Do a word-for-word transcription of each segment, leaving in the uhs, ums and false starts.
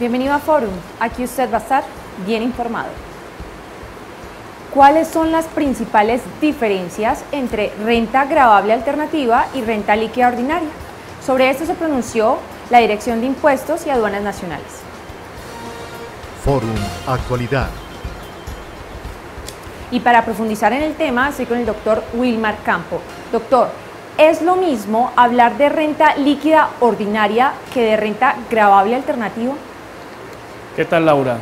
Bienvenido a Fórum, aquí usted va a estar bien informado. ¿Cuáles son las principales diferencias entre renta gravable alternativa y renta líquida ordinaria? Sobre esto se pronunció la Dirección de Impuestos y Aduanas Nacionales. Fórum Actualidad. Y para profundizar en el tema, estoy con el doctor Wilmar Campo. Doctor, ¿es lo mismo hablar de renta líquida ordinaria que de renta gravable alternativa? ¿Qué tal, Laura?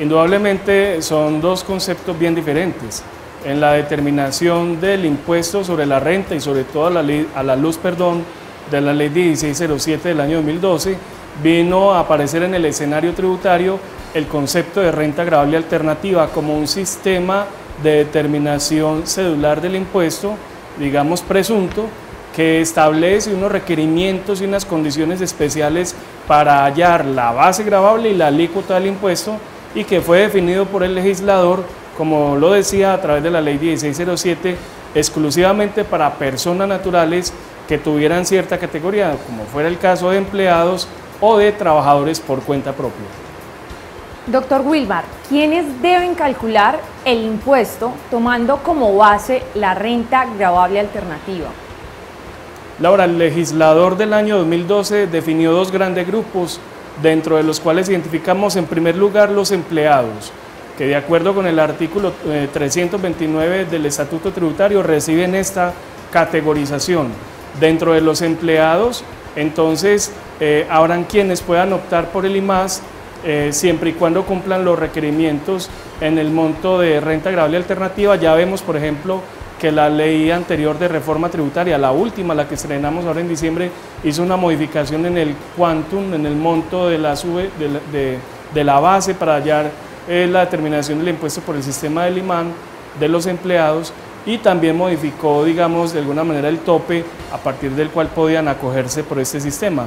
Indudablemente son dos conceptos bien diferentes en la determinación del impuesto sobre la renta y sobre todo a la, ley, a la luz perdón, de la Ley dieciséis cero siete del año dos mil doce vino a aparecer en el escenario tributario el concepto de renta gravable alternativa como un sistema de determinación cedular del impuesto, digamos presunto, que establece unos requerimientos y unas condiciones especiales para hallar la base gravable y la alícuota del impuesto y que fue definido por el legislador, como lo decía, a través de la Ley dieciséis cero siete, exclusivamente para personas naturales que tuvieran cierta categoría, como fuera el caso de empleados o de trabajadores por cuenta propia. Doctor Wilmar, ¿quiénes deben calcular el impuesto tomando como base la renta gravable alternativa? Laura, el legislador del año dos mil doce definió dos grandes grupos, dentro de los cuales identificamos en primer lugar los empleados, que de acuerdo con el artículo trescientos veintinueve del Estatuto Tributario reciben esta categorización. Dentro de los empleados, entonces, eh, habrán quienes puedan optar por el IMAS eh, siempre y cuando cumplan los requerimientos en el monto de renta gravable alternativa. Ya vemos, por ejemplo, que la ley anterior de reforma tributaria, la última, la que estrenamos ahora en diciembre, hizo una modificación en el quantum, en el monto de la, sube, de la, de, de la base para hallar eh, la determinación del impuesto por el sistema del IMAN de los empleados y también modificó, digamos, de alguna manera el tope a partir del cual podían acogerse por este sistema.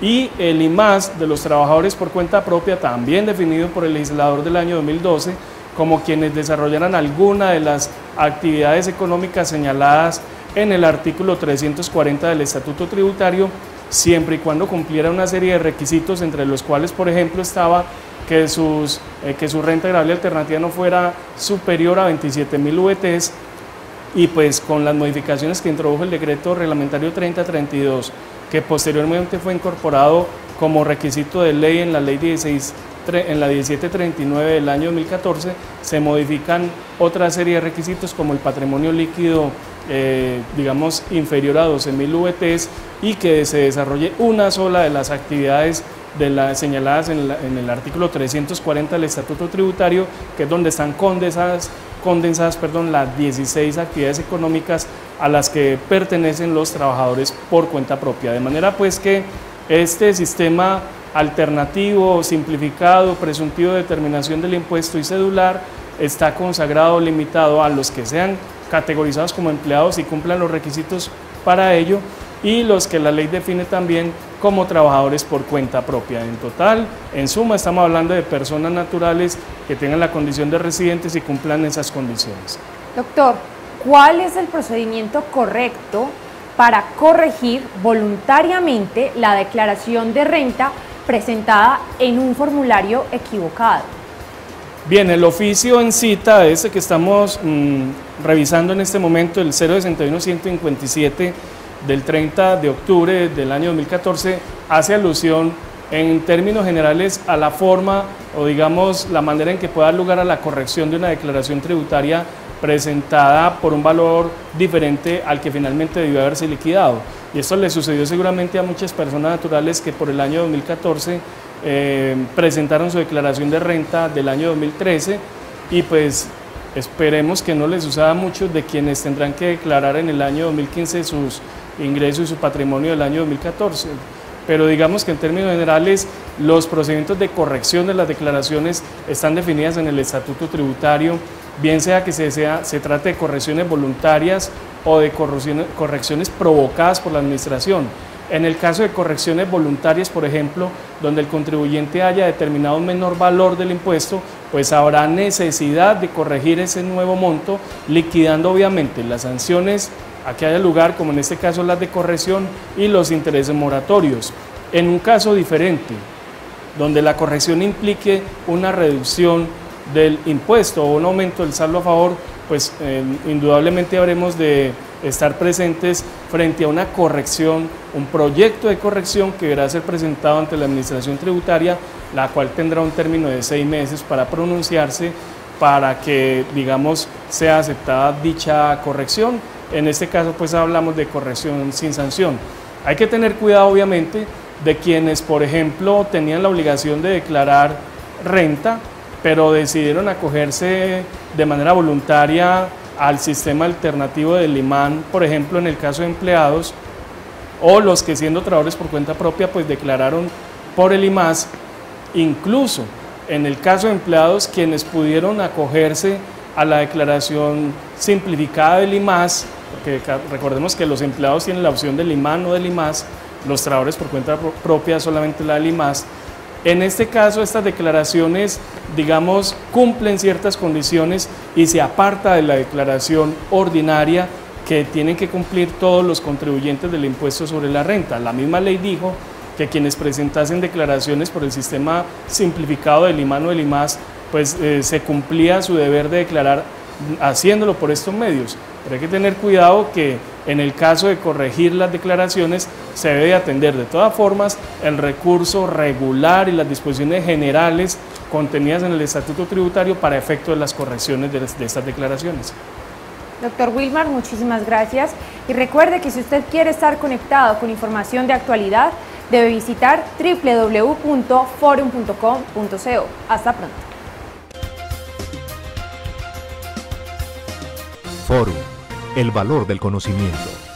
Y el IMAS de los trabajadores por cuenta propia, también definido por el legislador del año dos mil doce, como quienes desarrollaran alguna de las actividades económicas señaladas en el artículo trescientos cuarenta del Estatuto Tributario, siempre y cuando cumpliera una serie de requisitos, entre los cuales, por ejemplo, estaba que, sus, eh, que su renta gravable alternativa no fuera superior a veintisiete mil U V Tes, y pues con las modificaciones que introdujo el decreto reglamentario treinta treinta y dos, que posteriormente fue incorporado como requisito de ley en la ley dieciséis en la diecisiete treinta y nueve del año dos mil catorce, se modifican otra serie de requisitos como el patrimonio líquido, eh, digamos, inferior a doce mil U V Tes y que se desarrolle una sola de las actividades de las señaladas en, la, en el artículo trescientos cuarenta del Estatuto Tributario, que es donde están condensadas, condensadas perdón, las dieciséis actividades económicas a las que pertenecen los trabajadores por cuenta propia. De manera pues que este sistema alternativo, simplificado, presuntivo de determinación del impuesto y cedular está consagrado, limitado a los que sean categorizados como empleados y cumplan los requisitos para ello y los que la ley define también como trabajadores por cuenta propia. En total, en suma, estamos hablando de personas naturales que tengan la condición de residentes y cumplan esas condiciones. Doctor, ¿cuál es el procedimiento correcto para corregir voluntariamente la declaración de renta presentada en un formulario equivocado? Bien, el oficio en cita, ese que estamos mm, revisando en este momento, el cero sesenta y uno ciento cincuenta y siete del treinta de octubre del año dos mil catorce, hace alusión en términos generales a la forma o digamos la manera en que pueda dar lugar a la corrección de una declaración tributaria presentada por un valor diferente al que finalmente debió haberse liquidado. Y esto le sucedió seguramente a muchas personas naturales que por el año dos mil catorce eh, presentaron su declaración de renta del año dos mil trece y pues esperemos que no les suceda a muchos de quienes tendrán que declarar en el año dos mil quince sus ingresos y su patrimonio del año dos mil catorce. Pero digamos que en términos generales los procedimientos de corrección de las declaraciones están definidas en el Estatuto Tributario, bien sea que se, sea, se trate de correcciones voluntarias o de correcciones provocadas por la administración. En el caso de correcciones voluntarias, por ejemplo, donde el contribuyente haya determinado un menor valor del impuesto, pues habrá necesidad de corregir ese nuevo monto, liquidando obviamente las sanciones a que haya lugar, como en este caso las de corrección y los intereses moratorios. En un caso diferente, donde la corrección implique una reducción del impuesto o un aumento del saldo a favor, pues eh, indudablemente habremos de estar presentes frente a una corrección, un proyecto de corrección que deberá ser presentado ante la Administración Tributaria, la cual tendrá un término de seis meses para pronunciarse, para que, digamos, sea aceptada dicha corrección. En este caso, pues hablamos de corrección sin sanción. Hay que tener cuidado, obviamente, de quienes, por ejemplo, tenían la obligación de declarar renta, pero decidieron acogerse de manera voluntaria al sistema alternativo del IMAN, por ejemplo, en el caso de empleados, o los que siendo trabajadores por cuenta propia, pues declararon por el IMAS, incluso en el caso de empleados, quienes pudieron acogerse a la declaración simplificada del IMAS, porque recordemos que los empleados tienen la opción del IMAN o del IMAS, los trabajadores por cuenta propia solamente la del IMAS. En este caso, estas declaraciones, digamos, cumplen ciertas condiciones y se aparta de la declaración ordinaria que tienen que cumplir todos los contribuyentes del impuesto sobre la renta. La misma ley dijo que quienes presentasen declaraciones por el sistema simplificado del IMAN o del IMAS, pues eh, se cumplía su deber de declarar haciéndolo por estos medios. Pero hay que tener cuidado que en el caso de corregir las declaraciones se debe atender de todas formas el recurso regular y las disposiciones generales contenidas en el Estatuto Tributario para efecto de las correcciones de, de estas declaraciones. Doctor Wilmar, muchísimas gracias. Y recuerde que si usted quiere estar conectado con información de actualidad, debe visitar w w w punto forum punto com punto co. Hasta pronto. Fórum, el valor del conocimiento.